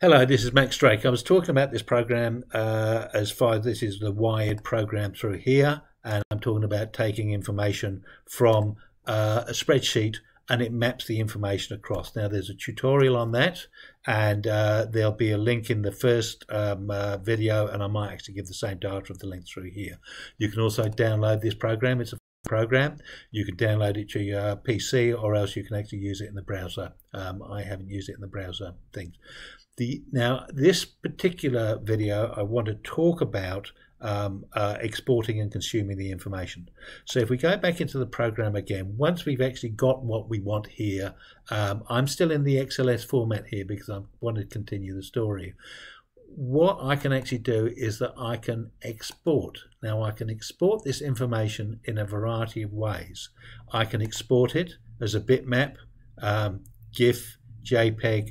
Hello, this is Max Drake. I was talking about this program as far as this is the wired program through here, and I'm talking about taking information from a spreadsheet and it maps the information across. Now there's a tutorial on that, and there'll be a link in the first video, and I might actually give the same data of the link through here. You can also download this program. It's a program. You can download it to your PC, or else you can actually use it in the browser. I haven't used it in the browser thing. Now this particular video I want to talk about exporting and consuming the information. So if we go back into the program again, once we've actually got what we want here, I'm still in the XLS format here because I want to continue the story. What I can actually do is that I can export. Now I can export this information in a variety of ways. I can export it as a bitmap, GIF, JPEG,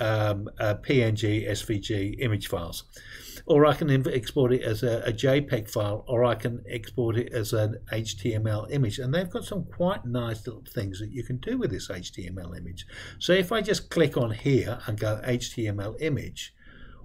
PNG, SVG, image files. Or I can export it as a JPEG file, or I can export it as an HTML image. And they've got some quite nice little things that you can do with this HTML image. So if I just click on here and go HTML image,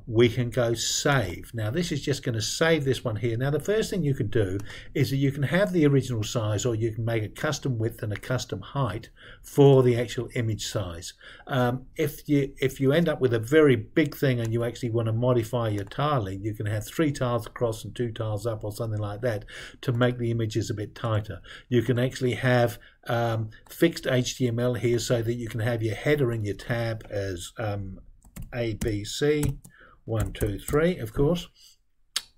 we can go save. Now this is just going to save this one here. Now the first thing you can do is that you can have the original size, or you can make a custom width and a custom height for the actual image size. If you end up with a very big thing and you actually want to modify your tiling, you can have 3 tiles across and 2 tiles up or something like that to make the images a bit tighter. You can actually have fixed HTML here so that you can have your header in your tab as ABC 1, 2, 3, of course,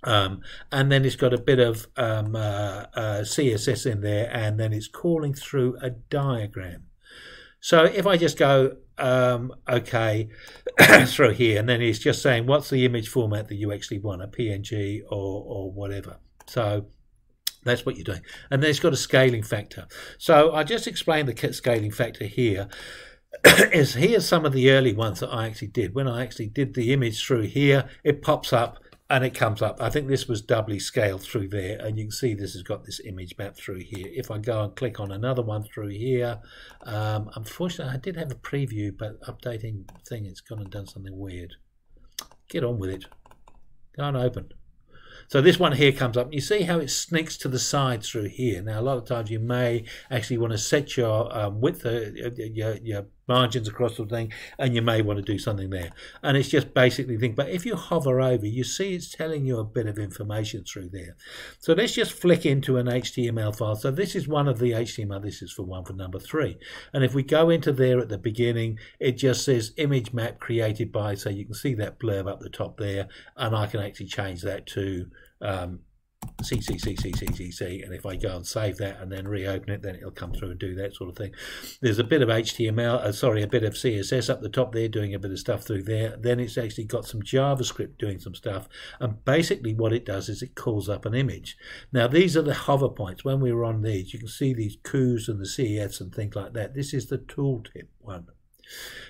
and then it's got a bit of CSS in there, and then it's calling through a diagram. So if I just go okay through here, and then it's just saying what's the image format that you actually want, a PNG or whatever. So that's what you're doing, and then it's got a scaling factor. So I just explained the scaling factor here. Is here's some of the early ones that I actually did. When I actually did the image through here, it pops up and it comes up. I think this was doubly scaled through there, and you can see this has got this image map through here. If I go and click on another one through here, unfortunately I did have a preview, but updating thing, it's gone and done something weird. Get on with it. Go and open. So this one here comes up, and you see how it sneaks to the side through here. Now a lot of times you may actually want to set your width, your margins across the thing, and you may want to do something there. And it's just basically the thing. But if you hover over, you see it's telling you a bit of information through there. So let's just flick into an HTML file. So this is one of the HTML. This is for number 3. And if we go into there at the beginning, it just says image map created by. So you can see that blurb up the top there, and I can actually change that to CC, and if I go and save that and then reopen it, then it'll come through and do that sort of thing. There's a bit of HTML, sorry, a bit of CSS up the top there, doing a bit of stuff through there. Then it's actually got some JavaScript doing some stuff, and basically what it does is it calls up an image. Now these are the hover points. When we were on these, you can see these coups and the CES and things like that. This is the tooltip one.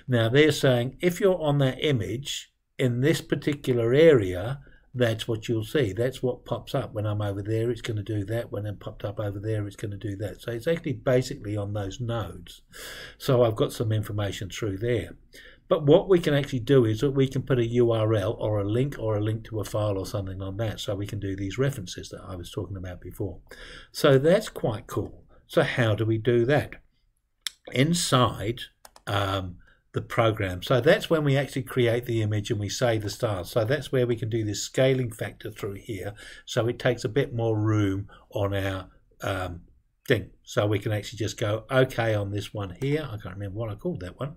Now they're saying if you're on that image in this particular area, that's what you'll see. That's what pops up. When I'm over there, it's going to do that. When I'm popped up over there, it's going to do that. So it's actually basically on those nodes. So I've got some information through there. But what we can actually do is that we can put a URL or a link to a file or something on that. So we can do these references that I was talking about before. So that's quite cool. So how do we do that? Inside the program. So that's when we actually create the image and we say the style. So that's where we can do this scaling factor through here. So it takes a bit more room on our thing. So we can actually just go okay on this one here. I can't remember what I called that one.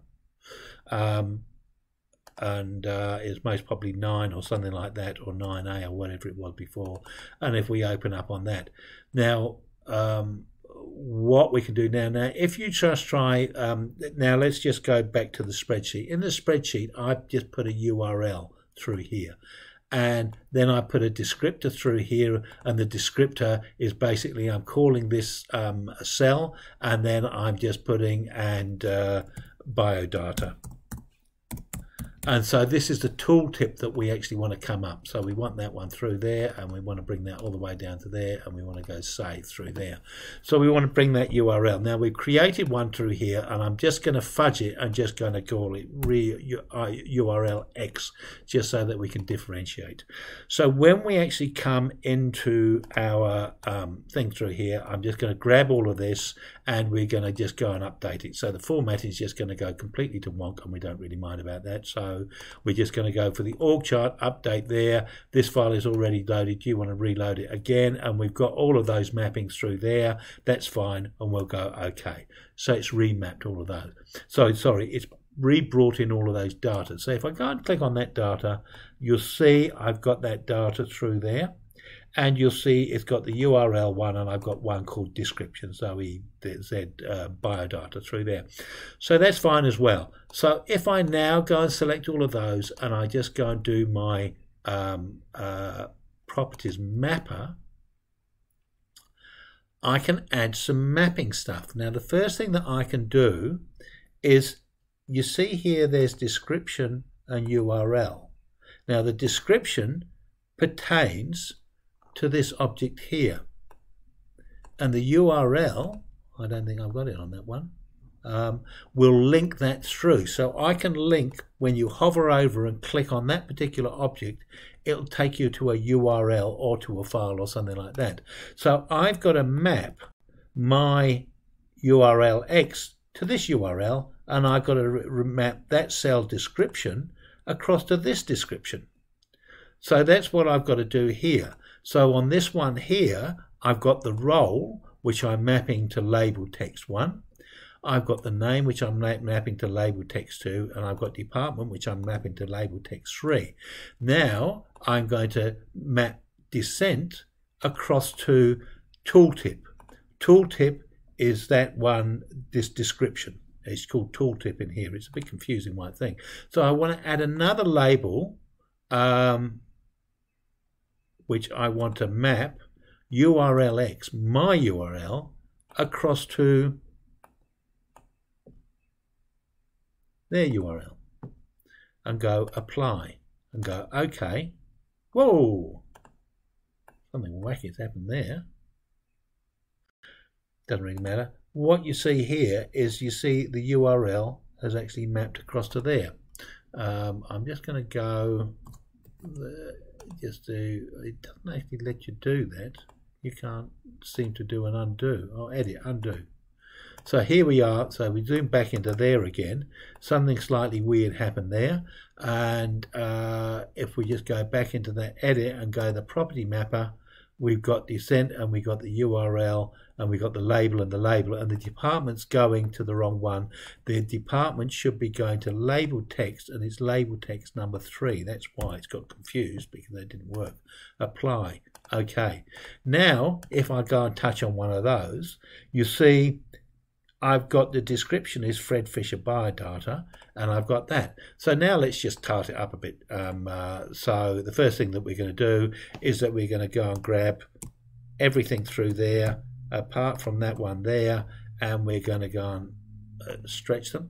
It's most probably 9 or something like that, or 9A or whatever it was before. And if we open up on that. Now what we can do now if you just try now let's just go back to the spreadsheet. In the spreadsheet I've just put a URL through here, and then I put a descriptor through here, and the descriptor is basically I'm calling this a cell, and then I'm just putting biodata, And so this is the tooltip that we actually want to come up. So we want that one through there, and we want to bring that all the way down to there, and we want to go save through there. So we want to bring that URL. Now we've created one through here, and I'm just going to fudge it and just going to call it URL X, just so that we can differentiate. So when we actually come into our thing through here, I'm just going to grab all of this, and we're going to just go and update it. So the formatting is just going to go completely to wonk, and we don't really mind about that. So we're just going to go for the org chart update there. This file is already loaded. You want to reload it again, and we've got all of those mappings through there. That's fine, and we'll go okay. So it's remapped all of those. So sorry, it's re-brought in all of those data. So if I go and click on that data, you'll see I've got that data through there. And you'll see it's got the URL one, and I've got one called description, so bio data through there. So that's fine as well. So if I now go and select all of those, and I just go and do my properties mapper, I can add some mapping stuff. Now the first thing that I can do is, you see here there's description and URL. Now the description pertains to this object here, and the URL, I don't think I've got it on that one, will link that through. So I can link, when you hover over and click on that particular object, it'll take you to a URL or to a file or something like that. So I've got to map my URL X to this URL, and I've got to map that cell description across to this description. So that's what I've got to do here. So on this one here, I've got the role, which I'm mapping to label text 1. I've got the name, which I'm mapping to label text 2. And I've got department, which I'm mapping to label text 3. Now I'm going to map descent across to tooltip. Tooltip is that one, this description. It's called tooltip in here. It's a bit confusing, my thing. So I want to add another label, which I want to map URLX, my URL, across to their URL, and go apply, and go OK. Whoa! Something wacky's happened there. Doesn't really matter. What you see here is, you see the URL has actually mapped across to there. I'm just going to go there. It doesn't actually let you do that. You can't seem to do an undo, or edit, undo. So here we are, so we zoom back into there again. Something slightly weird happened there. And if we just go back into that edit and go the property mapper, we've got descent, and we've got the URL, and we've got the label and the label, and the department's going to the wrong one. The department should be going to label text, and it's label text number 3. That's why it's got confused, because that didn't work. Apply. Okay. Now, if I go and touch on one of those, you see I've got the description is Fred Fisher biodata, and I've got that. So now let's just tart it up a bit. So the first thing that we're going to do is that we're going to go and grab everything through there, apart from that one there, and we're going to go and stretch them.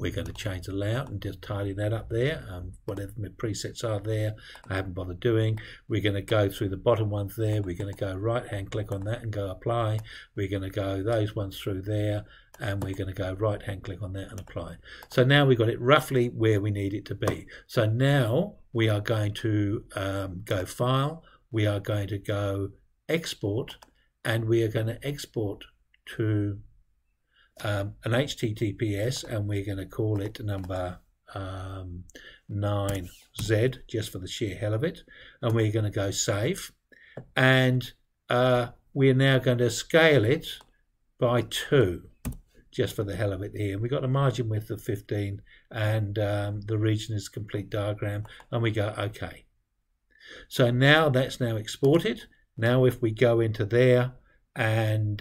We're going to change the layout and just tidy that up there. Whatever my presets are there, I haven't bothered doing. We're going to go through the bottom ones there. We're going to go right-hand click on that and go apply. We're going to go those ones through there, and we're going to go right-hand click on that and apply. So now we've got it roughly where we need it to be. So now we are going to go File. We are going to go Export, and we are going to export to an HTTPS, and we're going to call it number 9Z, just for the sheer hell of it, and we're going to go save, and we're now going to scale it by 2, just for the hell of it here. We've got a margin width of 15, and the region is complete diagram, and we go OK. So now that's now exported. Now if we go into there, and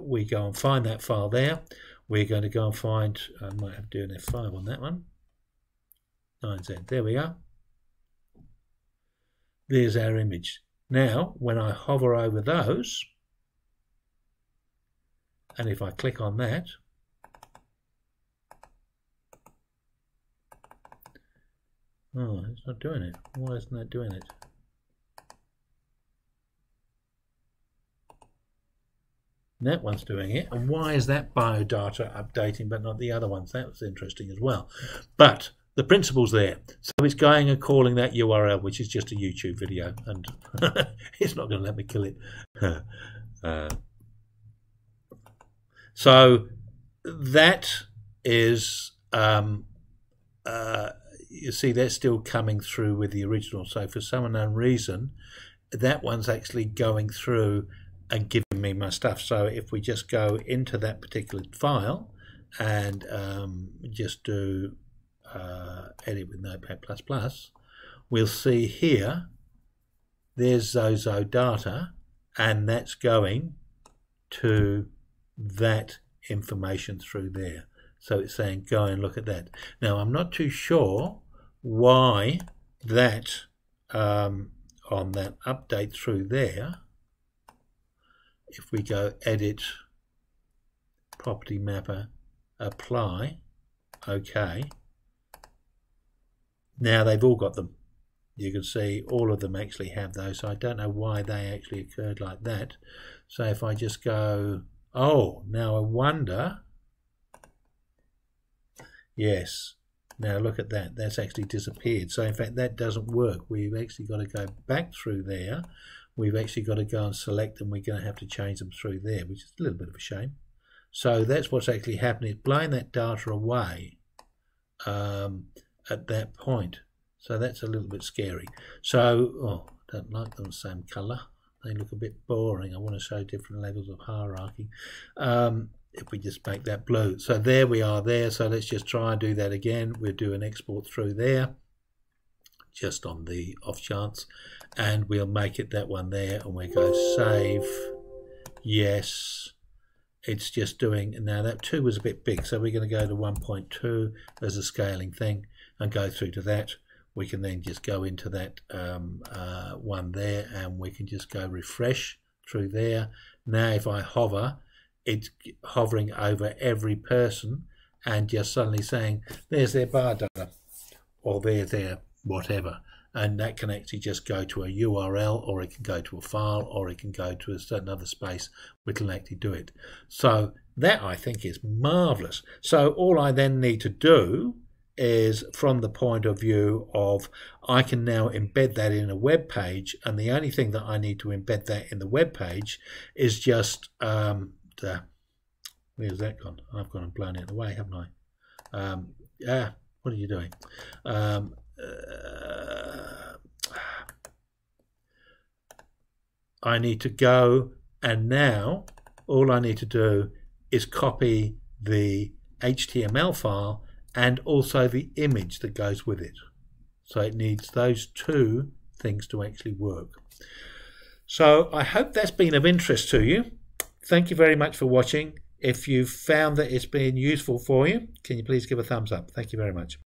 we go and find that file there. We're going to go and find, I might have to do an F5 on that one, 9Z, there we are. There's our image. Now, when I hover over those, and if I click on that, Oh, it's not doing it. Why isn't that doing it? That one's doing it. And why is that biodata updating but not the other ones? That was interesting as well. But the principle's there. So it's going and calling that URL, which is just a YouTube video, and it's not going to let me kill it. So that is, you see, they're still coming through with the original. So for some unknown reason, that one's actually going through and giving me my stuff. So if we just go into that particular file and just do edit with Notepad++, we'll see here there's Zozo data, and that's going to that information through there. So it's saying go and look at that. Now I'm not too sure why that on that update through there, if we go edit, property mapper, apply, okay. Now they've all got them. You can see all of them actually have those. So I don't know why they actually occurred like that. So if I just go, oh, now I wonder. Yes, now look at that. That's actually disappeared. So in fact, that doesn't work. We've actually got to go back through there. We've actually got to go and select them. We're going to have to change them through there, which is a little bit of a shame. So that's what's actually happening, is blowing that data away at that point. So that's a little bit scary. So, oh, I don't like them the same colour. They look a bit boring. I want to show different levels of hierarchy. If we just make that blue. So there we are there. So let's just try and do that again. We'll do an export through there, just on the off chance, and we'll make it that one there, and we go save. Yes, it's just doing, now that 2 was a bit big, so we're going to go to 1.2 as a scaling thing and go through to that. We can then just go into that one there, and we can just go refresh through there. Now if I hover, it's hovering over every person and just suddenly saying there's their bar data, or there's their whatever, and that can actually just go to a URL, or it can go to a file, or it can go to a certain other space which will actually do it. So that I think is marvelous. So all I then need to do is, from the point of view of, I can now embed that in a web page, and the only thing that I need to embed that in the web page is just where's that gone? I've gone and blown it away, haven't I? What are you doing? I need to go, and now all I need to do is copy the HTML file and also the image that goes with it. So it needs those two things to actually work. So I hope that's been of interest to you. Thank you very much for watching. If you've found that it's been useful for you, can you please give a thumbs up? Thank you very much.